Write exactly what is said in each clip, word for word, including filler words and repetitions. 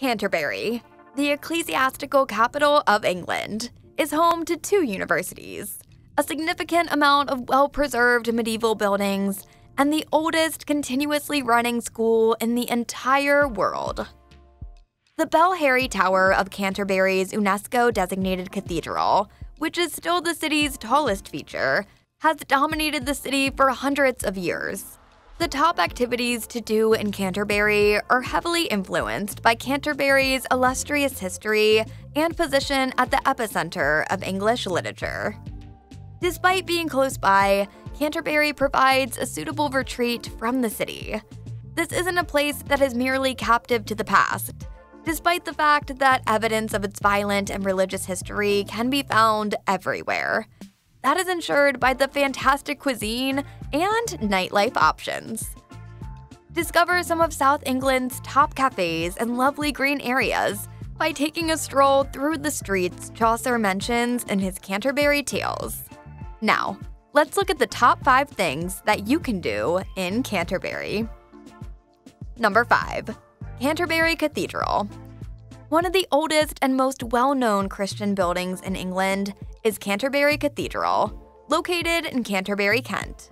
Canterbury, the ecclesiastical capital of England, is home to two universities, a significant amount of well-preserved medieval buildings, and the oldest continuously running school in the entire world. The Bell Harry Tower of Canterbury's UNESCO-designated cathedral, which is still the city's tallest feature, has dominated the city for hundreds of years. The top activities to do in Canterbury are heavily influenced by Canterbury's illustrious history and position at the epicenter of English literature. Despite being close by, Canterbury provides a suitable retreat from the city. This isn't a place that is merely captive to the past, despite the fact that evidence of its violent and religious history can be found everywhere. That is ensured by the fantastic cuisine and nightlife options. Discover some of South England's top cafes and lovely green areas by taking a stroll through the streets Chaucer mentions in his Canterbury Tales. Now, let's look at the top five things that you can do in Canterbury. Number five. Canterbury Cathedral. One of the oldest and most well-known Christian buildings in England is Canterbury Cathedral, located in Canterbury, Kent.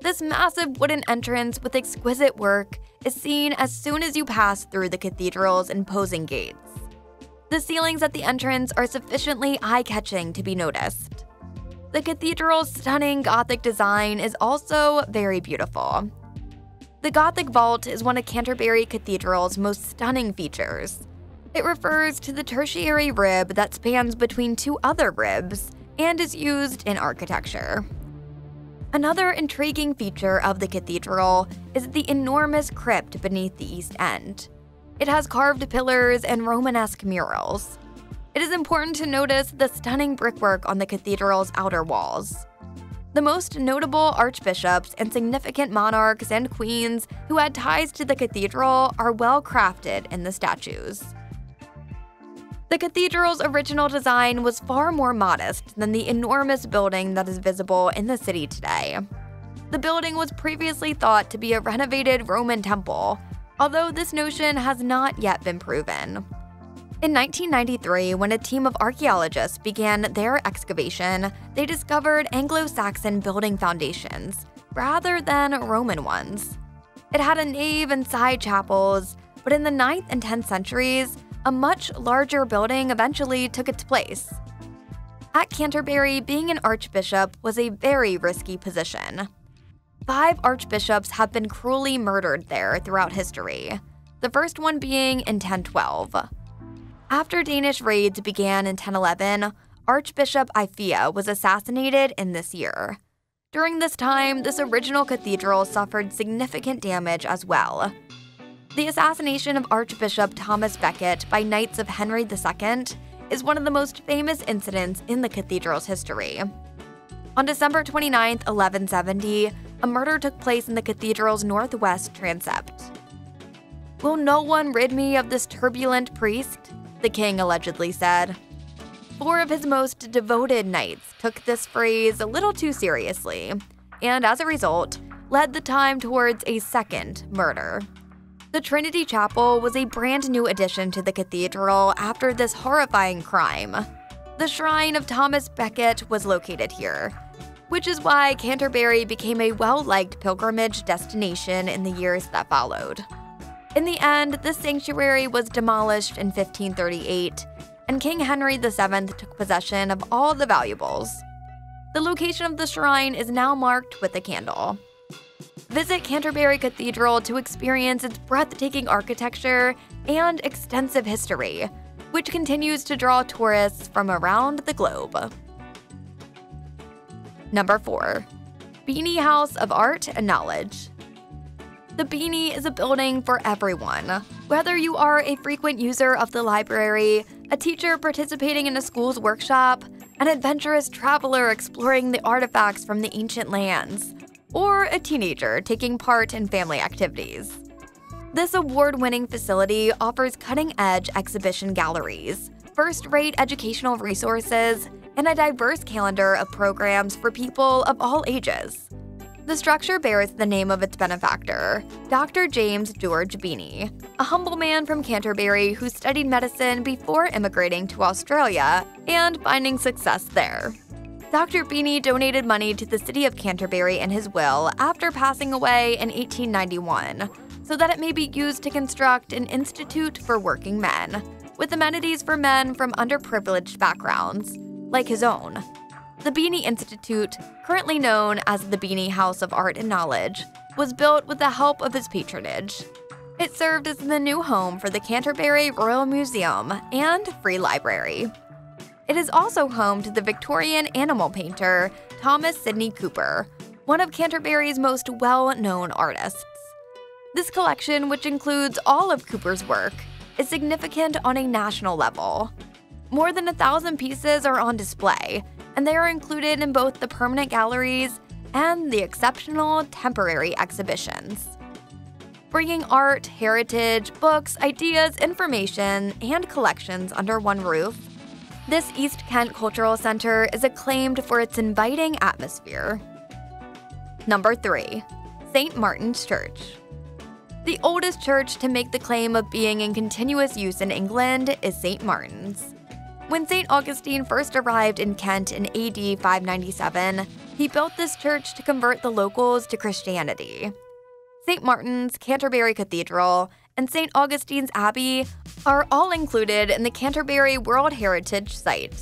This massive wooden entrance with exquisite work is seen as soon as you pass through the cathedral's imposing gates. The ceilings at the entrance are sufficiently eye-catching to be noticed. The cathedral's stunning Gothic design is also very beautiful. The Gothic vault is one of Canterbury Cathedral's most stunning features. It refers to the tertiary rib that spans between two other ribs and is used in architecture. Another intriguing feature of the cathedral is the enormous crypt beneath the east end. It has carved pillars and Romanesque murals. It is important to notice the stunning brickwork on the cathedral's outer walls. The most notable archbishops and significant monarchs and queens who had ties to the cathedral are well crafted in the statues. The cathedral's original design was far more modest than the enormous building that is visible in the city today. The building was previously thought to be a renovated Roman temple, although this notion has not yet been proven. In nineteen ninety-three, when a team of archaeologists began their excavation, they discovered Anglo-Saxon building foundations rather than Roman ones. It had a nave and side chapels, but in the ninth and tenth centuries, a much larger building eventually took its place. At Canterbury, being an archbishop was a very risky position. Five archbishops have been cruelly murdered there throughout history, the first one being in ten twelve. After Danish raids began in ten eleven, Archbishop Iphia was assassinated in this year. During this time, this original cathedral suffered significant damage as well. The assassination of Archbishop Thomas Becket by Knights of Henry the Second is one of the most famous incidents in the cathedral's history. On December twenty-ninth, eleven seventy, a murder took place in the cathedral's northwest transept. "Will no one rid me of this turbulent priest?" the king allegedly said. Four of his most devoted knights took this phrase a little too seriously, and as a result, led the time towards a second murder. The Trinity Chapel was a brand new addition to the cathedral after this horrifying crime. The shrine of Thomas Becket was located here, which is why Canterbury became a well-liked pilgrimage destination in the years that followed. In the end, this sanctuary was demolished in fifteen thirty-eight, and King Henry the Seventh took possession of all the valuables. The location of the shrine is now marked with a candle. Visit Canterbury Cathedral to experience its breathtaking architecture and extensive history, which continues to draw tourists from around the globe. Number four. Beaney House of Art and Knowledge. The Beaney is a building for everyone. Whether you are a frequent user of the library, a teacher participating in a school's workshop, an adventurous traveler exploring the artifacts from the ancient lands, or a teenager taking part in family activities. This award-winning facility offers cutting-edge exhibition galleries, first-rate educational resources, and a diverse calendar of programs for people of all ages. The structure bears the name of its benefactor, Doctor James George Beaney, a humble man from Canterbury who studied medicine before immigrating to Australia and finding success there. Doctor Beaney donated money to the city of Canterbury in his will after passing away in eighteen ninety-one, so that it may be used to construct an institute for working men, with amenities for men from underprivileged backgrounds, like his own. The Beaney Institute, currently known as the Beaney House of Art and Knowledge, was built with the help of his patronage. It served as the new home for the Canterbury Royal Museum and Free Library. It is also home to the Victorian animal painter Thomas Sidney Cooper, one of Canterbury's most well-known artists. This collection, which includes all of Cooper's work, is significant on a national level. More than a thousand pieces are on display, and they are included in both the permanent galleries and the exceptional temporary exhibitions. Bringing art, heritage, books, ideas, information, and collections under one roof, this East Kent Cultural Center is acclaimed for its inviting atmosphere. Number three. Saint Martin's Church. The oldest church to make the claim of being in continuous use in England is Saint Martin's. When Saint Augustine first arrived in Kent in A D five ninety-seven, he built this church to convert the locals to Christianity. Saint Martin's, Canterbury Cathedral, and Saint Augustine's Abbey are all included in the Canterbury World Heritage Site.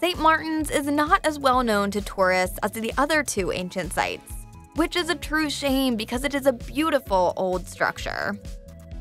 Saint Martin's is not as well known to tourists as the other two ancient sites, which is a true shame because it is a beautiful old structure.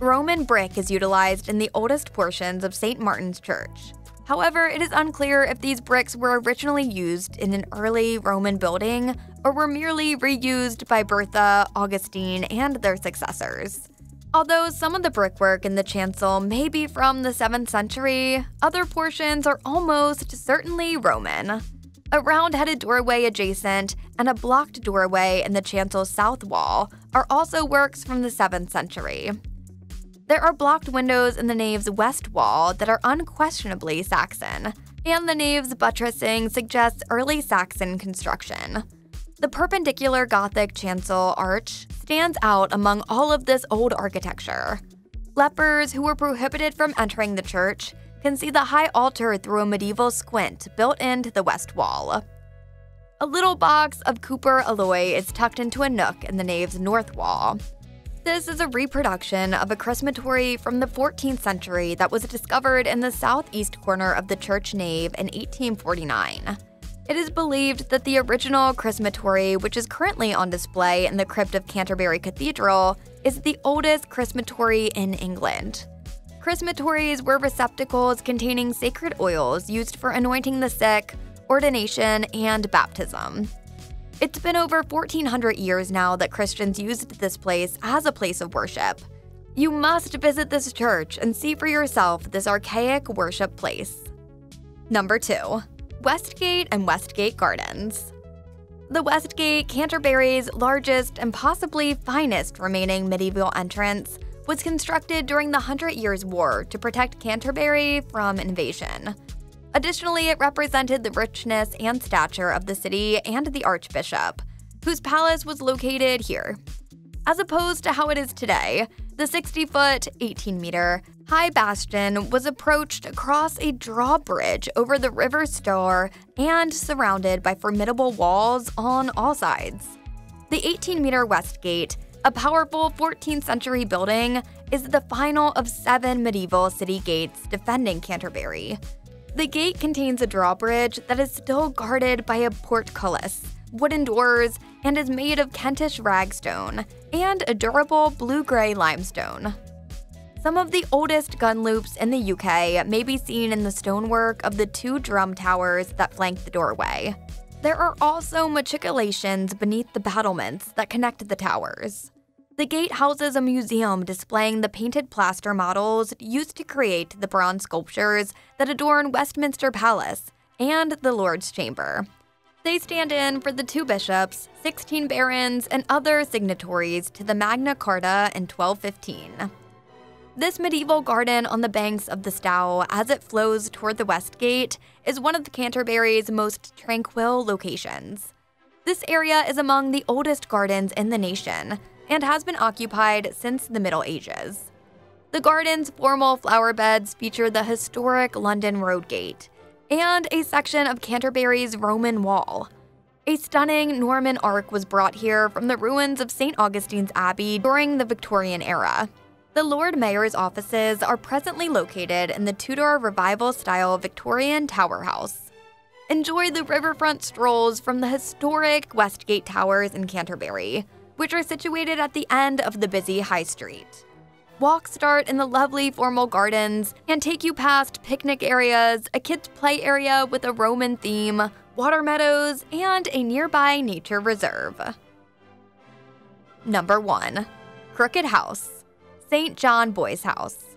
Roman brick is utilized in the oldest portions of Saint Martin's Church. However, it is unclear if these bricks were originally used in an early Roman building or were merely reused by Bertha, Augustine, and their successors. Although some of the brickwork in the chancel may be from the seventh century, other portions are almost certainly Roman. A round-headed doorway adjacent and a blocked doorway in the chancel's south wall are also works from the seventh century. There are blocked windows in the nave's west wall that are unquestionably Saxon, and the nave's buttressing suggests early Saxon construction. The perpendicular Gothic chancel arch stands out among all of this old architecture. Lepers who were prohibited from entering the church can see the high altar through a medieval squint built into the west wall. A little box of Cooper alloy is tucked into a nook in the nave's north wall. This is a reproduction of a chrismatory from the fourteenth century that was discovered in the southeast corner of the church nave in eighteen forty-nine. It is believed that the original chrismatory, which is currently on display in the crypt of Canterbury Cathedral, is the oldest chrismatory in England. Chrismatories were receptacles containing sacred oils used for anointing the sick, ordination, and baptism. It's been over fourteen hundred years now that Christians used this place as a place of worship. You must visit this church and see for yourself this archaic worship place. Number two. Westgate and Westgate Gardens. The Westgate, Canterbury's largest and possibly finest remaining medieval entrance, was constructed during the Hundred Years' War to protect Canterbury from invasion. Additionally, it represented the richness and stature of the city and the archbishop, whose palace was located here. As opposed to how it is today, the sixty-foot, eighteen-meter, high bastion was approached across a drawbridge over the River Stour and surrounded by formidable walls on all sides. The eighteen-meter Westgate, a powerful fourteenth century building, is the final of seven medieval city gates defending Canterbury. The gate contains a drawbridge that is still guarded by a portcullis, wooden doors, and is made of Kentish ragstone and a durable blue-gray limestone. Some of the oldest gun loops in the U K may be seen in the stonework of the two drum towers that flank the doorway. There are also machicolations beneath the battlements that connect the towers. The gate houses a museum displaying the painted plaster models used to create the bronze sculptures that adorn Westminster Palace and the Lord's Chamber. They stand in for the two bishops, sixteen barons, and other signatories to the Magna Carta in twelve fifteen. This medieval garden on the banks of the Stour as it flows toward the Westgate is one of Canterbury's most tranquil locations. This area is among the oldest gardens in the nation and has been occupied since the Middle Ages. The garden's formal flower beds feature the historic London Road Gate and a section of Canterbury's Roman Wall. A stunning Norman arch was brought here from the ruins of Saint Augustine's Abbey during the Victorian era. The Lord Mayor's offices are presently located in the Tudor Revival-style Victorian Tower House. Enjoy the riverfront strolls from the historic Westgate Towers in Canterbury, which are situated at the end of the busy High Street. Walks start in the lovely formal gardens and take you past picnic areas, a kids' play area with a Roman theme, water meadows, and a nearby nature reserve. Number one. Crooked House, Saint John Boys House.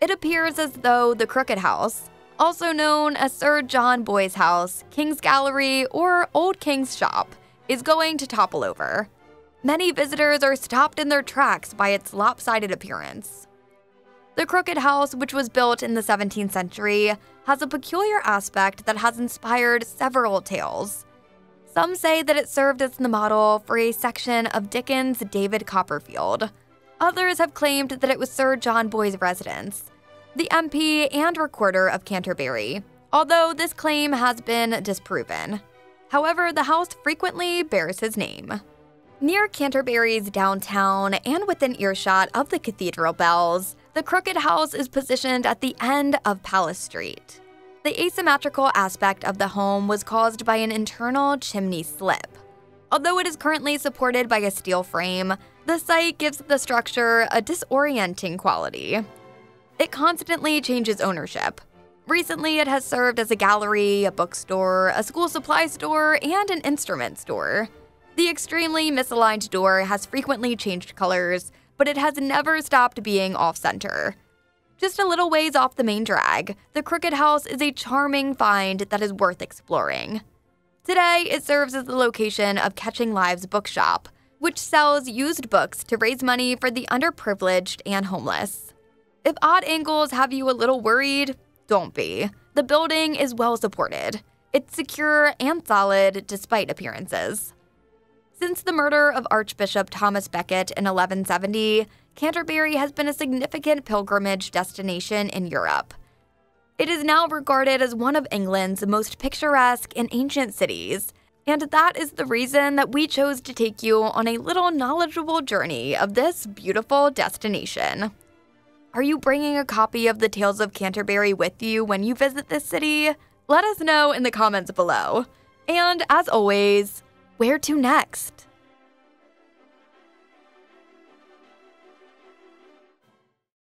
It appears as though the Crooked House, also known as Sir John Boys House, King's Gallery, or Old King's Shop, is going to topple over. Many visitors are stopped in their tracks by its lopsided appearance. The Crooked House, which was built in the seventeenth century, has a peculiar aspect that has inspired several tales. Some say that it served as the model for a section of Dickens' David Copperfield. Others have claimed that it was Sir John Boy's residence, the M P and recorder of Canterbury, although this claim has been disproven. However, the house frequently bears his name. Near Canterbury's downtown and within earshot of the cathedral bells, the Crooked House is positioned at the end of Palace Street. The asymmetrical aspect of the home was caused by an internal chimney slip. Although it is currently supported by a steel frame, the site gives the structure a disorienting quality. It constantly changes ownership. Recently, it has served as a gallery, a bookstore, a school supply store, and an instrument store. The extremely misaligned door has frequently changed colors, but it has never stopped being off-center. Just a little ways off the main drag, the Crooked House is a charming find that is worth exploring. Today, it serves as the location of Catching Lives Bookshop, which sells used books to raise money for the underprivileged and homeless. If odd angles have you a little worried, don't be. The building is well supported. It's secure and solid despite appearances. Since the murder of Archbishop Thomas Becket in eleven seventy, Canterbury has been a significant pilgrimage destination in Europe. It is now regarded as one of England's most picturesque and ancient cities, and that is the reason that we chose to take you on a little knowledgeable journey of this beautiful destination. Are you bringing a copy of the Tales of Canterbury with you when you visit this city? Let us know in the comments below. And as always, where to next?